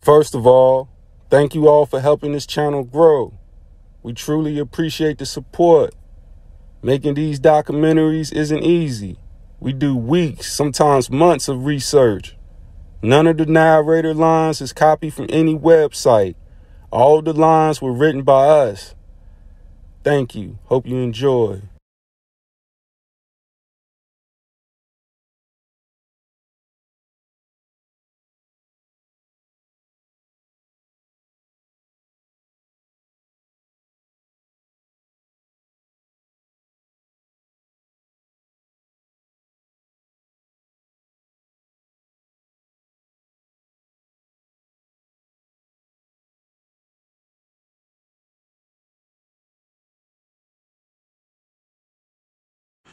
First of all, thank you all for helping this channel grow. We truly appreciate the support. Making these documentaries isn't easy. We do weeks, sometimes months of research. None of the narrator lines is copied from any website. All the lines were written by us. Thank you. Hope you enjoy.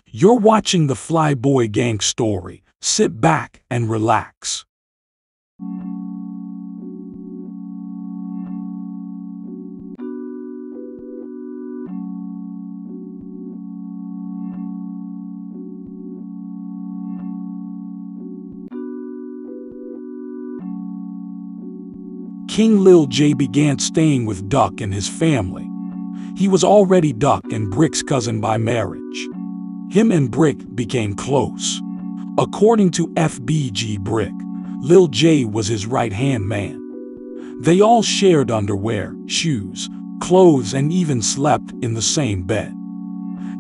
You're watching the Fly Boy Gang story. Sit back and relax. King Lil Jay began staying with Durk and his family. He was already Durk and Brick's cousin by marriage. Him and Brick became close. According to FBG Brick, Lil Jay was his right-hand man. They all shared underwear, shoes, clothes, and even slept in the same bed.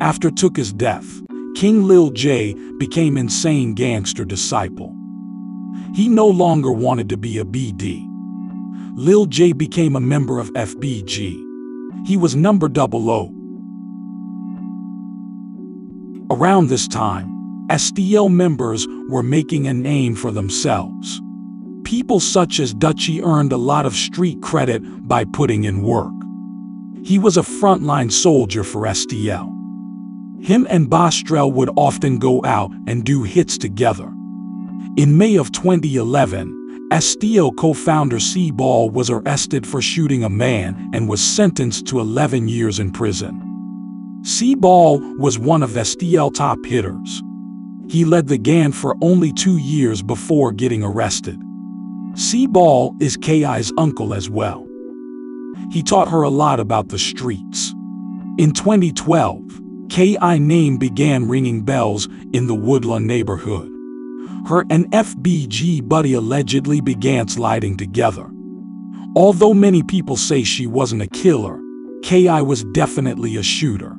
After Tuk's death, King Lil Jay became insane gangster disciple. He no longer wanted to be a BD. Lil Jay became a member of FBG. He was number 00. Around this time, STL members were making a name for themselves. People such as Dutchie earned a lot of street credit by putting in work. He was a frontline soldier for STL. Him and Bostrel would often go out and do hits together. In May of 2011, STL co-founder C-Ball was arrested for shooting a man and was sentenced to 11 years in prison. C-Ball was one of STL top hitters. He led the gang for only 2 years before getting arrested. C-Ball is K.I.'s uncle as well. He taught her a lot about the streets. In 2012, K.I.'s name began ringing bells in the Woodland neighborhood. Her and FBG buddy allegedly began sliding together. Although many people say she wasn't a killer, K.I. was definitely a shooter.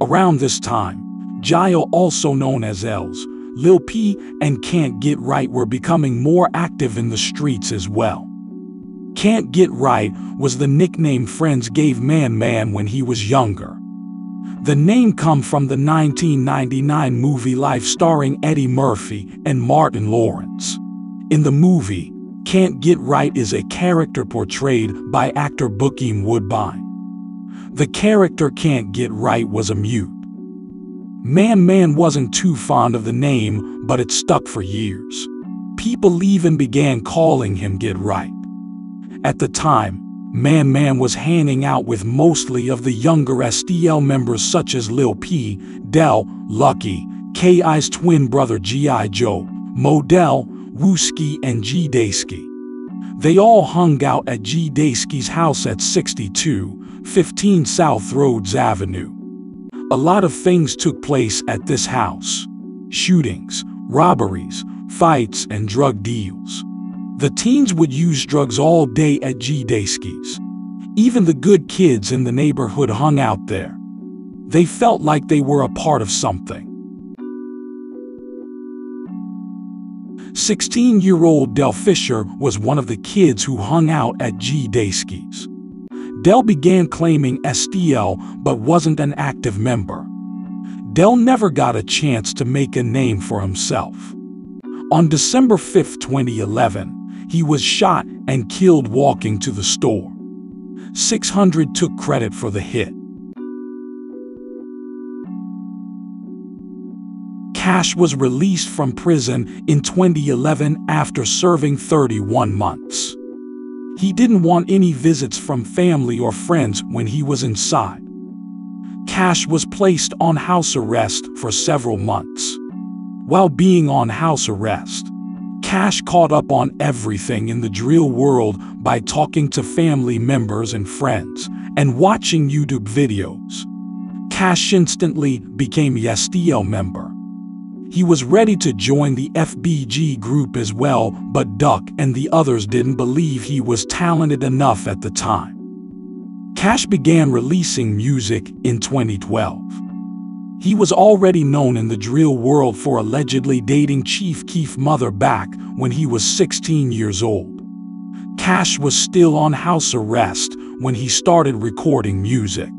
Around this time, Jaro, also known as Els, Lil P, and Can't Get Right were becoming more active in the streets as well. Can't Get Right was the nickname friends gave Man Man when he was younger. The name come from the 1999 movie Life starring Eddie Murphy and Martin Lawrence. In the movie, Can't Get Right is a character portrayed by actor Bookie Woodbine. The character Can't Get Right was a mute. Man Man wasn't too fond of the name, but it stuck for years. People even began calling him Get Right. At the time, Man Man was hanging out with mostly of the younger STL members such as Lil P, Dell, Lucky, K.I.'s twin brother G.I. Joe, Modell, Wooski, and G. Daysky. They all hung out at G. Daysky's house at 6215 South Rhodes Avenue. A lot of things took place at this house. Shootings, robberies, fights, and drug deals. The teens would use drugs all day at G. Daysky's. Even the good kids in the neighborhood hung out there. They felt like they were a part of something. 16-year-old Dell Fisher was one of the kids who hung out at G. Daysky's. Dell began claiming STL but wasn't an active member. Dell never got a chance to make a name for himself. On December 5, 2011, he was shot and killed walking to the store. 600 took credit for the hit. Cash was released from prison in 2011 after serving 31 months. He didn't want any visits from family or friends when he was inside. Cash was placed on house arrest for several months. While being on house arrest, Cash caught up on everything in the drill world by talking to family members and friends and watching YouTube videos. Cash instantly became a STL member. He was ready to join the FBG group as well, but Duck and the others didn't believe he was talented enough at the time. Cash began releasing music in 2012. He was already known in the drill world for allegedly dating Chief Keef's mother back when he was 16 years old. Cash was still on house arrest when he started recording music.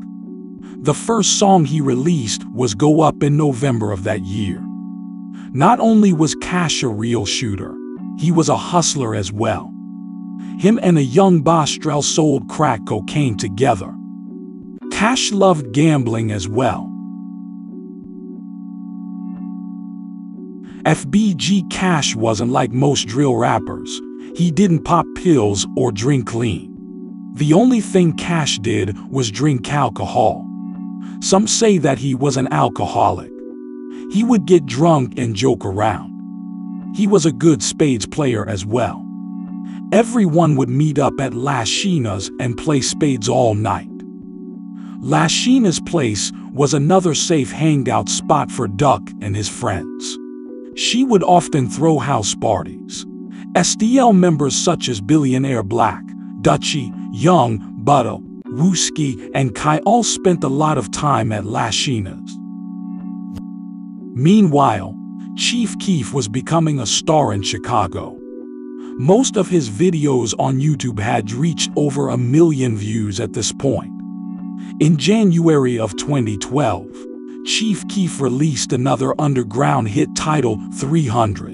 The first song he released was Go Up in November of that year. Not only was Cash a real shooter, he was a hustler as well. Him and a young Bostrel sold crack cocaine together. Cash loved gambling as well. FBG Cash wasn't like most drill rappers. He didn't pop pills or drink clean. The only thing Cash did was drink alcohol. Some say that he was an alcoholic. He would get drunk and joke around. He was a good spades player as well. Everyone would meet up at Lashina's and play spades all night. Lashina's place was another safe hangout spot for Duck and his friends. She would often throw house parties. STL members such as Billionaire Black, Dutchie, Young, Butto, Wooski, and K.I. all spent a lot of time at Lashina's. Meanwhile, Chief Keef was becoming a star in Chicago. Most of his videos on YouTube had reached over 1 million views at this point. In January of 2012, Chief Keef released another underground hit titled 300.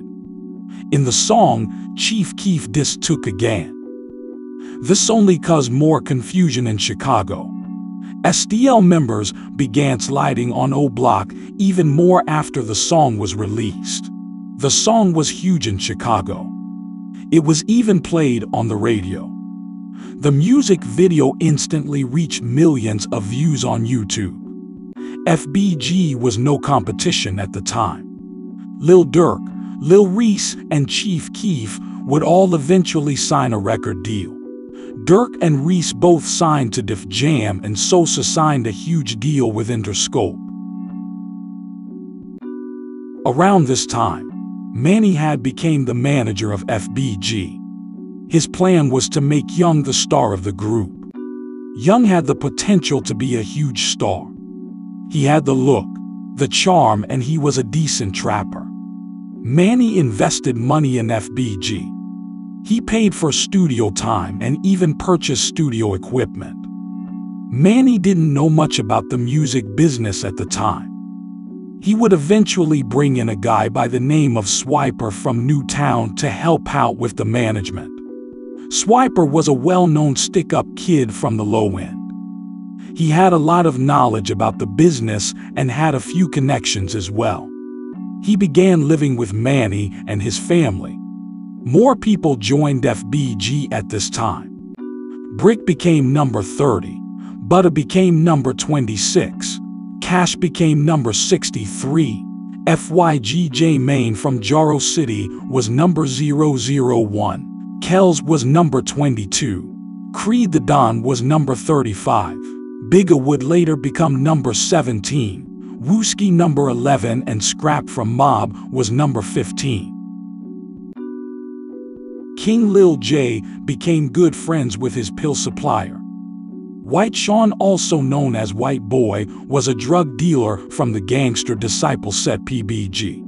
In the song, Chief Keef dissed Took Again. This only caused more confusion in Chicago. STL members began sliding on O Block even more after the song was released. The song was huge in Chicago. It was even played on the radio. The music video instantly reached millions of views on YouTube. FBG was no competition at the time. Lil Durk, Lil Reese, and Chief Keef would all eventually sign a record deal. Durk and Reese both signed to Def Jam, and Sosa signed a huge deal with Interscope. Around this time, Manny had became the manager of FBG. His plan was to make Young the star of the group. Young had the potential to be a huge star. He had the look, the charm, and he was a decent trapper. Manny invested money in FBG. He paid for studio time and even purchased studio equipment. Manny didn't know much about the music business at the time. He would eventually bring in a guy by the name of Swiper from Newtown to help out with the management. Swiper was a well-known stick-up kid from the low end. He had a lot of knowledge about the business and had a few connections as well. He began living with Manny and his family. More people joined FBG at this time. Brick became number 30, Butta became number 26, Cash became number 63, FYGJ Main from Jaro City was number 001, Kells was number 22, Creed the Don was number 35. Bigga would later become number 17, Wooski number 11, and Scrap from Mob was number 15. King Lil Jay became good friends with his pill supplier. White Sean, also known as White Boy, was a drug dealer from the gangster disciple set PBG.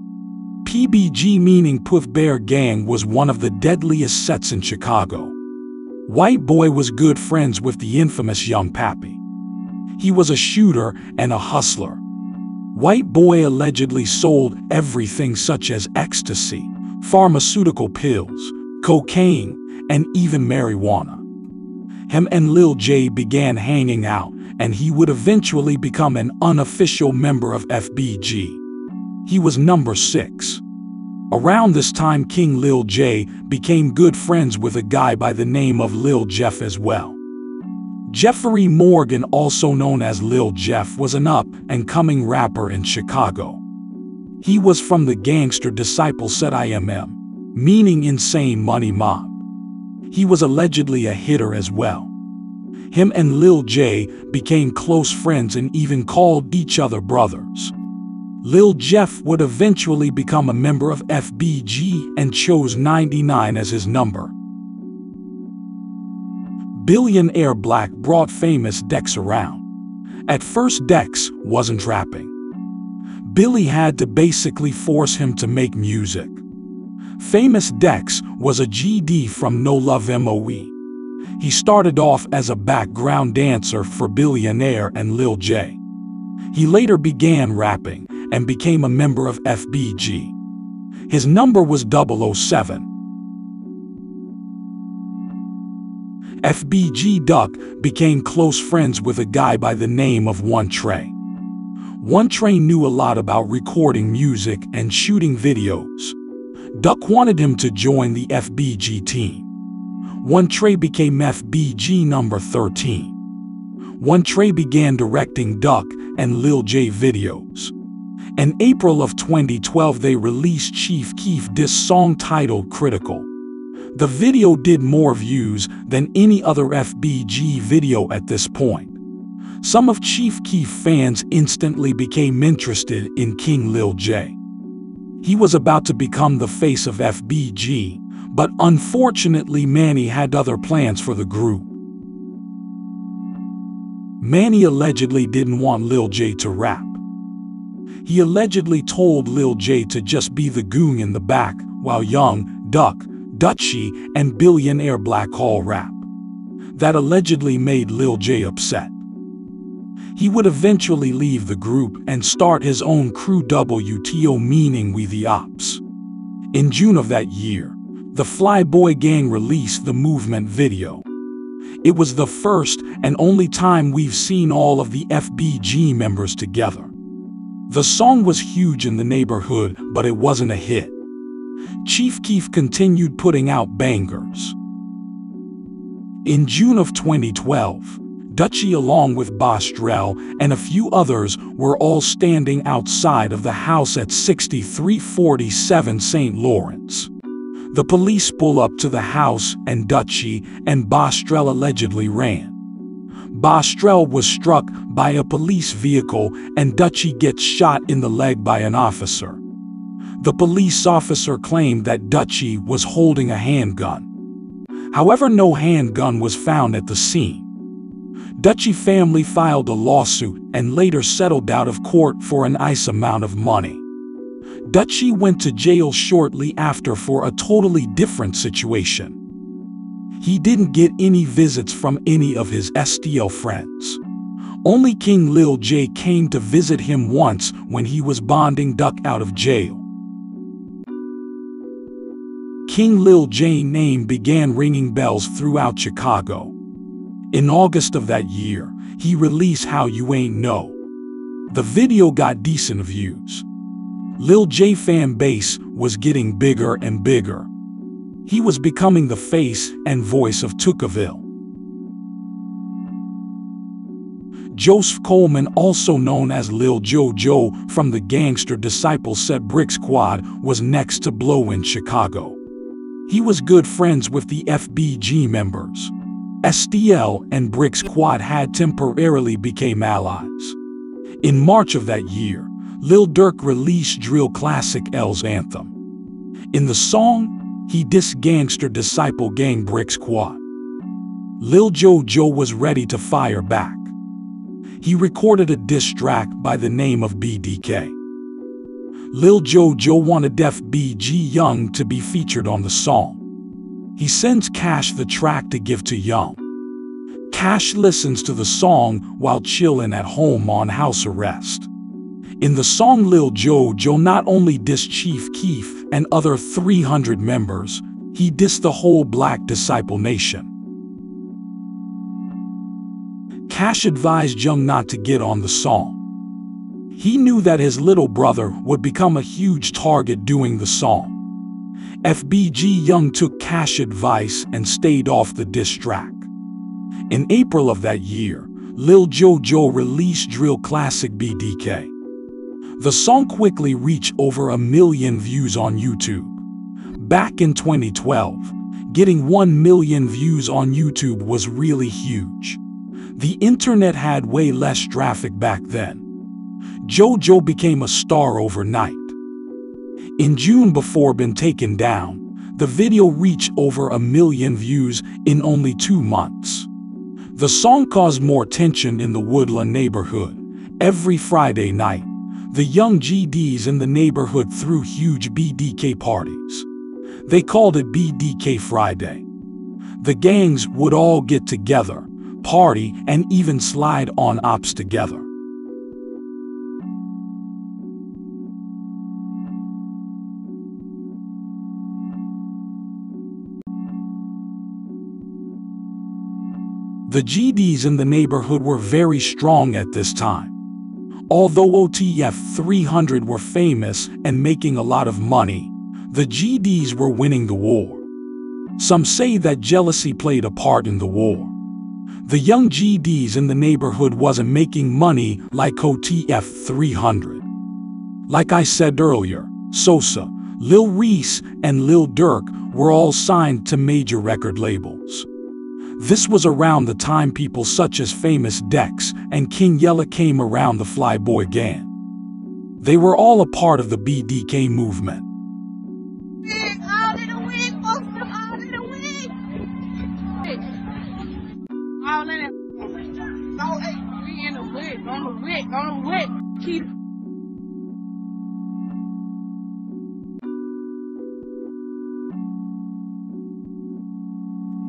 PBG, meaning Puff Bear Gang, was one of the deadliest sets in Chicago. White Boy was good friends with the infamous Young Pappy. He was a shooter and a hustler. White Boy allegedly sold everything such as ecstasy, pharmaceutical pills, cocaine, and even marijuana. Him and Lil Jay began hanging out, and he would eventually become an unofficial member of FBG. He was number 6. Around this time, King Lil Jay became good friends with a guy by the name of Lil Jeff as well. Jeffrey Morgan, also known as Lil Jeff, was an up-and-coming rapper in Chicago. He was from the gangster disciple set IMM. meaning Insane Money Mob. He was allegedly a hitter as well. Him and Lil Jay became close friends and even called each other brothers. Lil Jeff would eventually become a member of FBG and chose 99 as his number. Billionaire Black brought Famous Dex around. At first, Dex wasn't rapping. Billy had to basically force him to make music. Famous Dex was a GD from No Love MOE. He started off as a background dancer for Billionaire and Lil Jay. He later began rapping and became a member of FBG. His number was 007. FBG Durk became close friends with a guy by the name of One Trey. One Trey knew a lot about recording music and shooting videos. Durk wanted him to join the FBG team. One Trey became FBG number 13. One Trey began directing Durk and Lil J videos. In April of 2012, they released Chief Keef diss song titled Critical. The video did more views than any other FBG video at this point. Some of Chief Keef fans instantly became interested in King Lil Jay. He was about to become the face of FBG, but unfortunately Manny had other plans for the group. Manny allegedly didn't want Lil Jay to rap. He allegedly told Lil Jay to just be the goon in the back while Young, Durk, Dutchie, and Billionaire Black Hall rap. That allegedly made Lil Jay upset. He would eventually leave the group and start his own crew, WTO, meaning We The Ops. In June of that year, the Fly Boy Gang released the Movement video. It was the first and only time we've seen all of the FBG members together. The song was huge in the neighborhood, but it wasn't a hit. Chief Keef continued putting out bangers. In June of 2012, Dutchie along with Bostrell and a few others were all standing outside of the house at 6347 St. Lawrence. The police pull up to the house and Dutchie and Bostrell allegedly ran. Bostrell was struck by a police vehicle and Dutchie gets shot in the leg by an officer. The police officer claimed that Dutchie was holding a handgun. However, no handgun was found at the scene. Dutchie family filed a lawsuit and later settled out of court for an nice amount of money. Dutchie went to jail shortly after for a totally different situation. He didn't get any visits from any of his STL friends. Only King Lil Jay came to visit him once when he was bonding Durk out of jail. King Lil Jay's name began ringing bells throughout Chicago. In August of that year, he released How You Ain't Know. The video got decent views. Lil Jay fan base was getting bigger and bigger. He was becoming the face and voice of Tukaville. Joseph Coleman, also known as Lil JoJo from the Gangster Disciples set Brick Squad, was next to blow in Chicago. He was good friends with the FBG members. STL and Brick Squad had temporarily become allies. In March of that year, Lil Durk released drill classic L's Anthem. In the song, he dissed Gangster Disciple Gang Brick Squad. Lil JoJo was ready to fire back. He recorded a diss track by the name of BDK. Lil JoJo wanted FBG Young to be featured on the song. He sends Cash the track to give to Young. Cash listens to the song while chilling at home on house arrest. In the song, Lil JoJo not only dissed Chief Keef and other 300 members, he dissed the whole Black Disciple Nation. Cash advised Young not to get on the song. He knew that his little brother would become a huge target doing the song. FBG Young took Cash advice and stayed off the diss track. In April of that year, Lil JoJo released drill classic BDK. The song quickly reached over 1 million views on YouTube. Back in 2012, getting 1 million views on YouTube was really huge. The internet had way less traffic back then. JoJo became a star overnight. In June, before being taken down, the video reached over 1 million views in only 2 months. The song caused more tension in the Woodland neighborhood. Every Friday night, the young GDs in the neighborhood threw huge BDK parties. They called it BDK Friday. The gangs would all get together, party, and even slide on ops together. The GDs in the neighborhood were very strong at this time. Although OTF-300 were famous and making a lot of money, the GDs were winning the war. Some say that jealousy played a part in the war. The young GDs in the neighborhood wasn't making money like OTF-300. Like I said earlier, Sosa, Lil Reese, and Lil Durk were all signed to major record labels. This was around the time people such as Famous Dex and King Lil Jay came around the Fly Boy Gang. They were all a part of the BDK movement.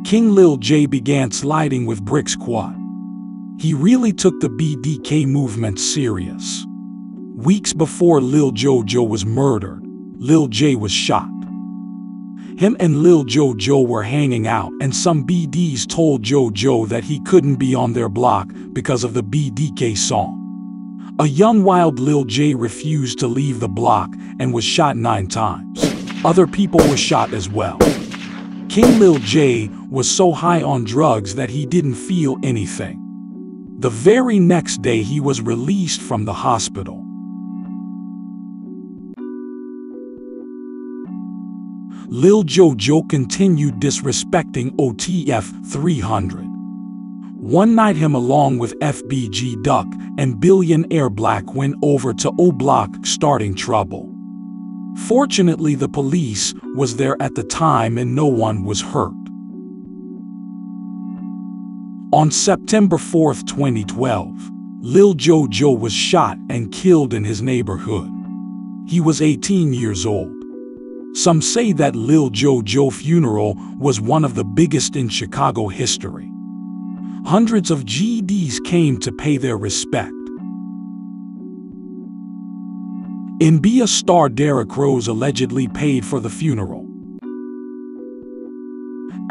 King Lil Jay began sliding with Brick Squad. He really took the BDK movement serious. Weeks before Lil JoJo was murdered, Lil Jay was shot. Him and Lil JoJo were hanging out, and some BDs told JoJo that he couldn't be on their block because of the BDK song. A young wild Lil Jay refused to leave the block and was shot 9 times. Other people were shot as well. King Lil Jay was so high on drugs that he didn't feel anything. The very next day he was released from the hospital. Lil JoJo continued disrespecting OTF-300. One night him along with FBG Duck and Billionaire Black went over to O Block starting trouble. Fortunately, the police was there at the time and no one was hurt. On September 4, 2012, Lil JoJo was shot and killed in his neighborhood. He was 18 years old. Some say that Lil JoJo's funeral was one of the biggest in Chicago history. Hundreds of GDs came to pay their respect. NBA star Derrick Rose allegedly paid for the funeral.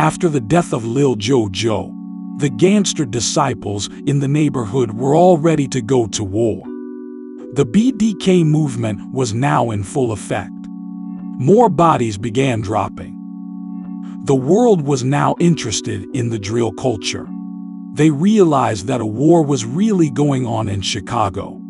After the death of Lil JoJo, the gangster disciples in the neighborhood were all ready to go to war. The BDK movement was now in full effect. More bodies began dropping. The world was now interested in the drill culture. They realized that a war was really going on in Chicago.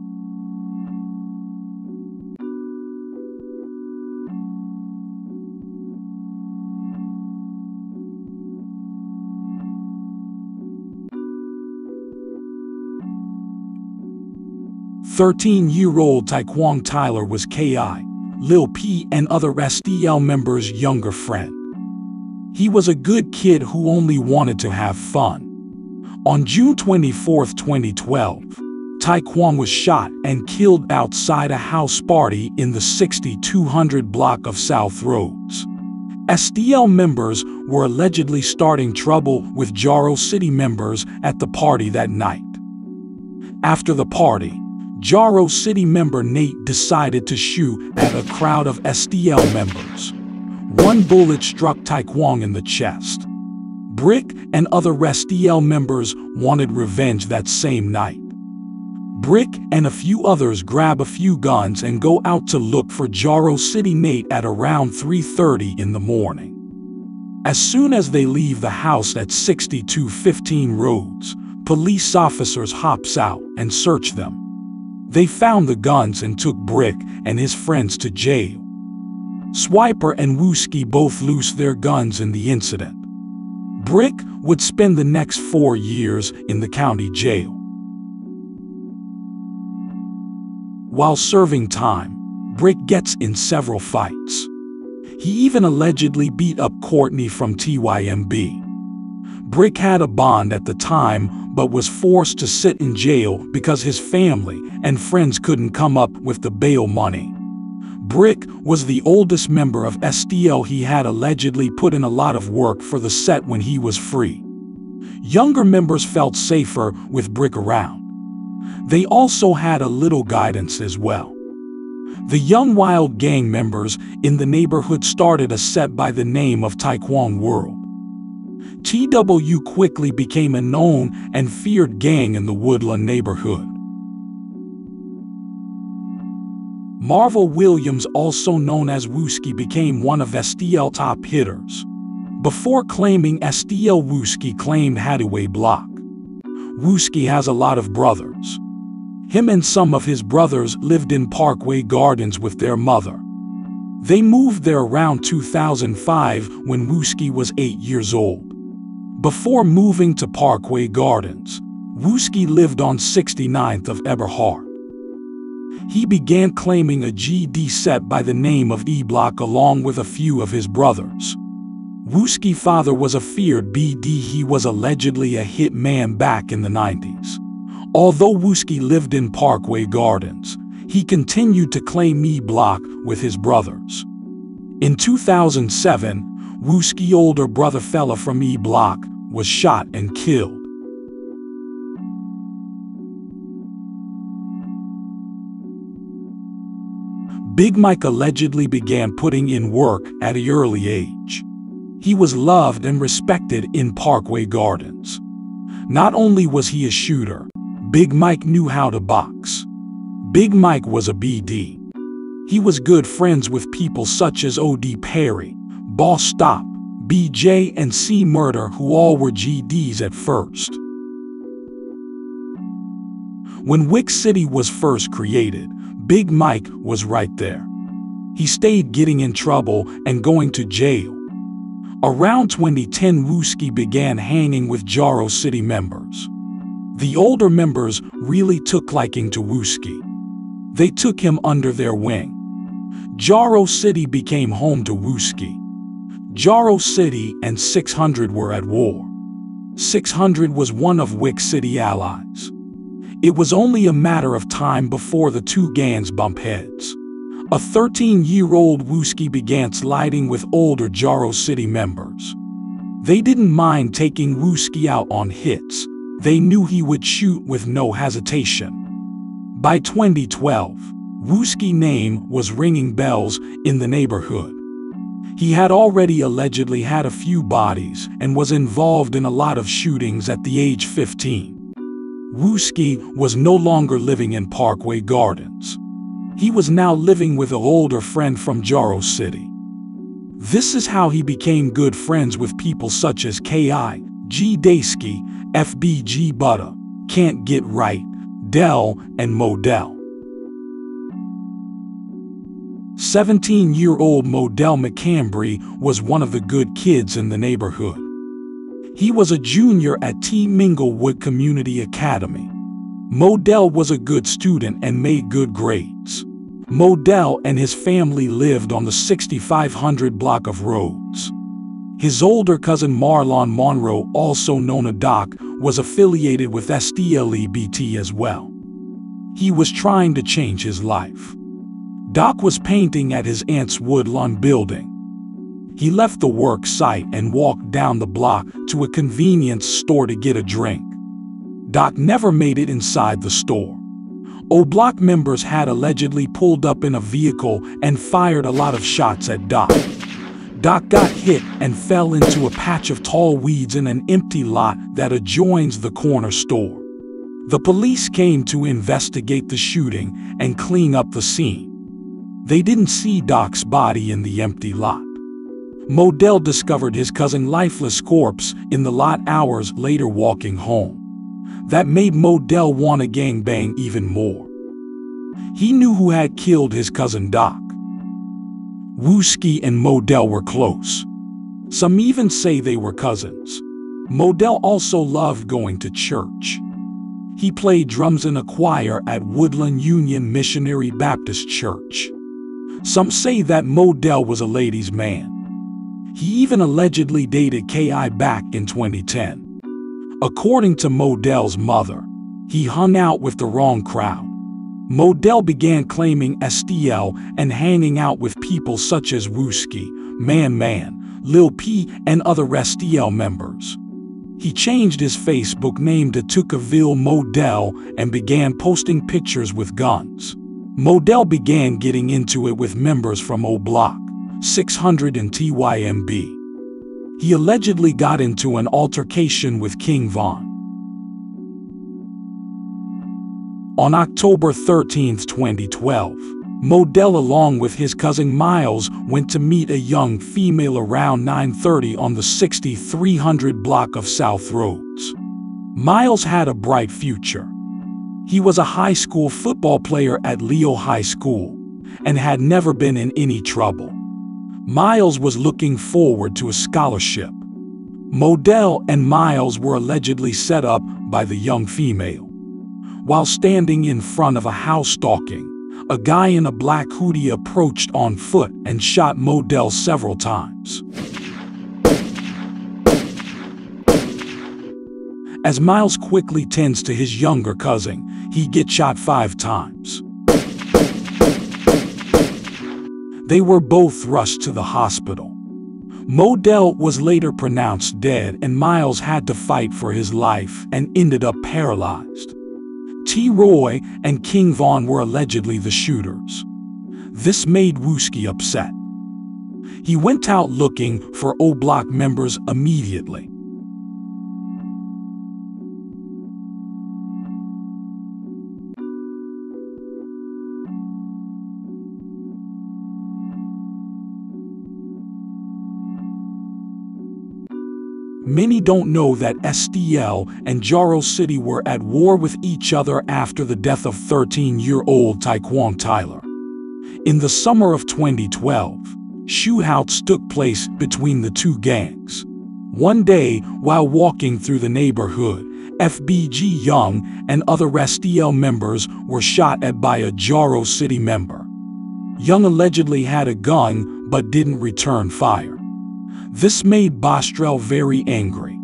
Thirteen-year-old Taekwong Tyler was K.I., Lil P, and other STL members' younger friend. He was a good kid who only wanted to have fun. On June 24, 2012, Taekwong was shot and killed outside a house party in the 6200 block of South Roads. STL members were allegedly starting trouble with Jaro City members at the party that night. After the party, Jaro City member Nate decided to shoot at a crowd of STL members. One bullet struck Taekwong in the chest. Brick and other STL members wanted revenge that same night. Brick and a few others grab a few guns and go out to look for Jaro City Nate at around 3:30 in the morning. As soon as they leave the house at 6215 Roads, police officers hops out and search them. They found the guns and took Brick and his friends to jail. Swiper and Wooski both loosed their guns in the incident. Brick would spend the next 4 years in the county jail. While serving time, Brick gets in several fights. He even allegedly beat up Courtney from TYMB. Brick had a bond at the time but was forced to sit in jail because his family and friends couldn't come up with the bail money. Brick was the oldest member of STL. He had allegedly put in a lot of work for the set when he was free. Younger members felt safer with Brick around. They also had a little guidance as well. The young wild gang members in the neighborhood started a set by the name of Taekwong World. TW quickly became a known and feared gang in the Woodland neighborhood. Marvel Williams, also known as Wooski, became one of STL top hitters. Before claiming STL, Wooski claimed Hathaway Block. Wooski has a lot of brothers. Him and some of his brothers lived in Parkway Gardens with their mother. They moved there around 2005 when Wooski was 8 years old. Before moving to Parkway Gardens, Wooski lived on 69th of Eberhard. He began claiming a GD set by the name of E-Block along with a few of his brothers. Wooski's father was a feared BD. He was allegedly a hitman back in the 90s. Although Wooski lived in Parkway Gardens, he continued to claim E-Block with his brothers. In 2007, Wooski's older brother Fella from E-Block was shot and killed. Big Mike allegedly began putting in work at an early age. He was loved and respected in Parkway Gardens. Not only was he a shooter, Big Mike knew how to box. Big Mike was a BD. He was good friends with people such as O.D. Perry, Boss Stop, BJ, and C Murder, who all were GDs at first. When Wick City was first created, Big Mike was right there. He stayed getting in trouble and going to jail. Around 2010, Wooski began hanging with Jaro City members. The older members really took liking to Wooski. They took him under their wing. Jaro City became home to Wooski. Jaro City and 600 were at war. 600 was one of Wick City allies. It was only a matter of time before the two gangs bump heads. A 13-year-old Wooski began sliding with older Jaro City members. They didn't mind taking Wooski out on hits. They knew he would shoot with no hesitation. By 2012, Wooski's name was ringing bells in the neighborhood. He had already allegedly had a few bodies and was involved in a lot of shootings at the age 15. Wooski was no longer living in Parkway Gardens. He was now living with an older friend from Jaro City. This is how he became good friends with people such as K.I., G. Daysky, FBG Butter, Can't Get Right, Dell, and Modell. 17-year-old Modell McCambry was one of the good kids in the neighborhood. He was a junior at T. Minglewood Community Academy. Modell was a good student and made good grades. Modell and his family lived on the 6500 block of Rhodes. His older cousin Marlon Monroe, also known as Doc, was affiliated with STLEBT as well. He was trying to change his life. Doc was painting at his aunt's Woodlawn building. He left the work site and walked down the block to a convenience store to get a drink. Doc never made it inside the store. O-Block members had allegedly pulled up in a vehicle and fired a lot of shots at Doc. Doc got hit and fell into a patch of tall weeds in an empty lot that adjoins the corner store. The police came to investigate the shooting and clean up the scene. They didn't see Doc's body in the empty lot. Modell discovered his cousin's lifeless corpse in the lot hours later walking home. That made Modell want to gangbang even more. He knew who had killed his cousin Doc. Wooski and Modell were close. Some even say they were cousins. Modell also loved going to church. He played drums in a choir at Woodland Union Missionary Baptist Church. Some say that Modell was a ladies' man. He even allegedly dated K.I. back in 2010. According to Modell's mother, he hung out with the wrong crowd. Modell began claiming STL and hanging out with people such as Wooski, Man Man, Lil P, and other STL members. He changed his Facebook name to Tukaville Modell and began posting pictures with guns. Modell began getting into it with members from O Block, 600 and TYMB. He allegedly got into an altercation with King Von. On October 13, 2012, Modell along with his cousin Miles went to meet a young female around 9:30 on the 6300 block of South Roads. Miles had a bright future. He was a high school football player at Leo High School and had never been in any trouble. Miles was looking forward to a scholarship. Modell and Miles were allegedly set up by the young female. While standing in front of a house stalking, a guy in a black hoodie approached on foot and shot Modell several times. As Miles quickly tends to his younger cousin, he gets shot 5 times. They were both rushed to the hospital. Modell was later pronounced dead and Miles had to fight for his life and ended up paralyzed. T. Roy and King Von were allegedly the shooters. This made Wooski upset. He went out looking for O Block members immediately. Many don't know that STL and Jaro City were at war with each other after the death of 13-year-old Taekwong Tyler. In the summer of 2012, shootouts took place between the two gangs. One day, while walking through the neighborhood, FBG Young and other STL members were shot at by a Jaro City member. Young allegedly had a gun but didn't return fire. This made Bostrell very angry.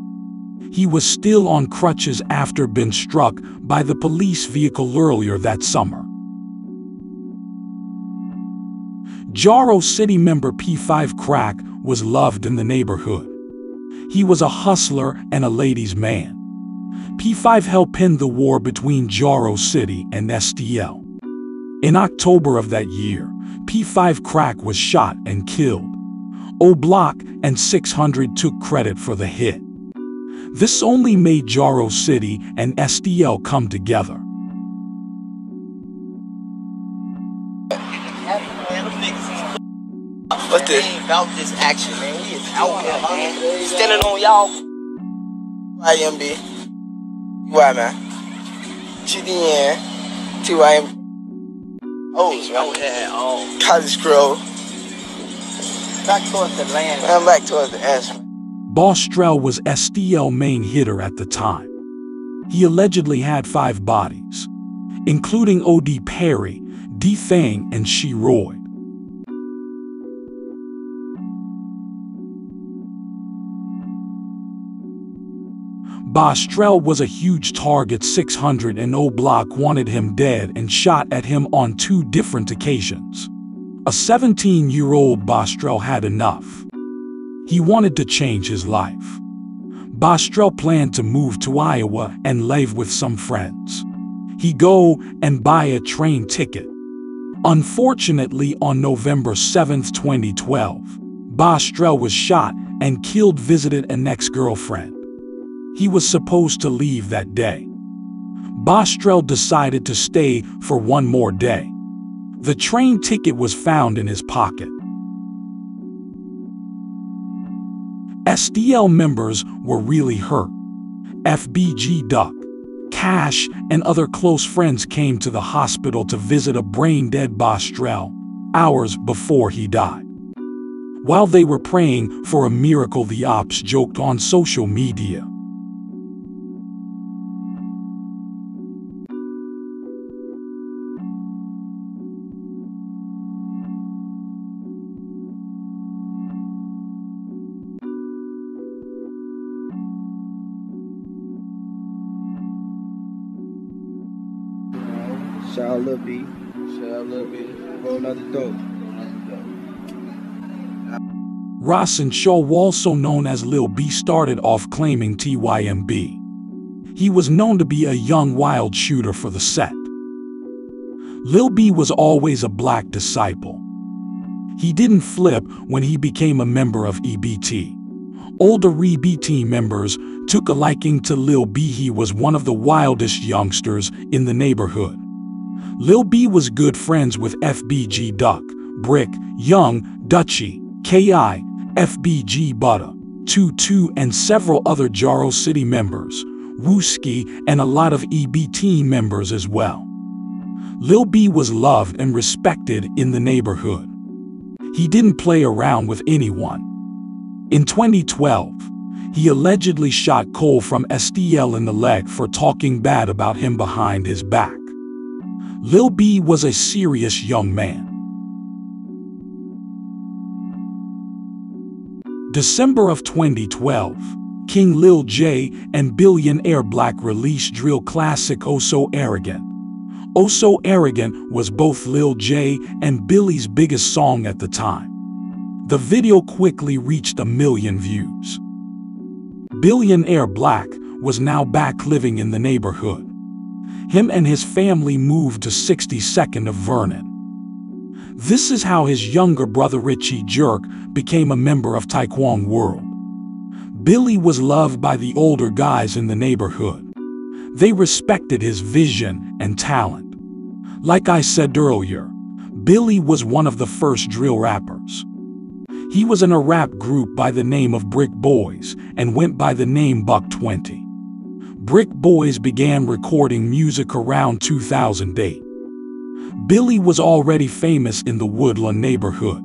He was still on crutches after being struck by the police vehicle earlier that summer. Jaro City member P5 Crack was loved in the neighborhood. He was a hustler and a ladies' man. P5 helped end the war between Jaro City and STL. In October of that year, P5 Crack was shot and killed. O Block and 600 took credit for the hit. This only made Jaro City and STL come together. What's this? We ain't about this action, man. We is out here, man. Standing on y'all. YMB. Why, man? GDN. TYM. Oh, out here, oh. College Grove. Back towards the land. I'm back towards the ass. Bostrell was STL main hitter at the time. He allegedly had 5 bodies, including O.D. Perry, D. Thang, and She Royd. Bostrell was a huge target. 600 and O Block wanted him dead and shot at him on 2 different occasions. A 17-year-old Bostrell had enough. He wanted to change his life. Bostrell planned to move to Iowa and live with some friends. He go and buy a train ticket. Unfortunately, on November 7, 2012, Bostrell was shot and killed visited an ex-girlfriend. He was supposed to leave that day. Bostrell decided to stay for 1 more day. The train ticket was found in his pocket. STL members were really hurt. FBG Duck, Cash, and other close friends came to the hospital to visit a brain-dead Bostrell hours before he died. While they were praying for a miracle, the ops joked on social media. Shout out Lil B. Shout out Lil B. For another dope. Ross and Shaw, also known as Lil B, started off claiming TYMB. He was known to be a young wild shooter for the set. Lil B was always a black disciple. He didn't flip when he became a member of EBT. Older EBT members took a liking to Lil B. He was one of the wildest youngsters in the neighborhood. Lil B was good friends with FBG Duck, Brick, Young, Dutchie, K.I., FBG Butter, 22 and several other Jaro City members, Wooski, and a lot of EBT members as well. Lil B was loved and respected in the neighborhood. He didn't play around with anyone. In 2012, he allegedly shot Cole from STL in the leg for talking bad about him behind his back. Lil B was a serious young man. December of 2012, King Lil Jay and Billionaire Black released drill classic Oh So Arrogant. Oh So Arrogant was both Lil Jay and Billy's biggest song at the time. The video quickly reached 1 million views. Billionaire Black was now back living in the neighborhood. Him and his family moved to 62nd of Vernon. This is how his younger brother Richie Jerk became a member of Taekwong World. Billy was loved by the older guys in the neighborhood. They respected his vision and talent. Like I said earlier, Billy was one of the first drill rappers. He was in a rap group by the name of Brick Boys and went by the name Buck 20. Brick Boys began recording music around 2008. Billy was already famous in the Woodland neighborhood.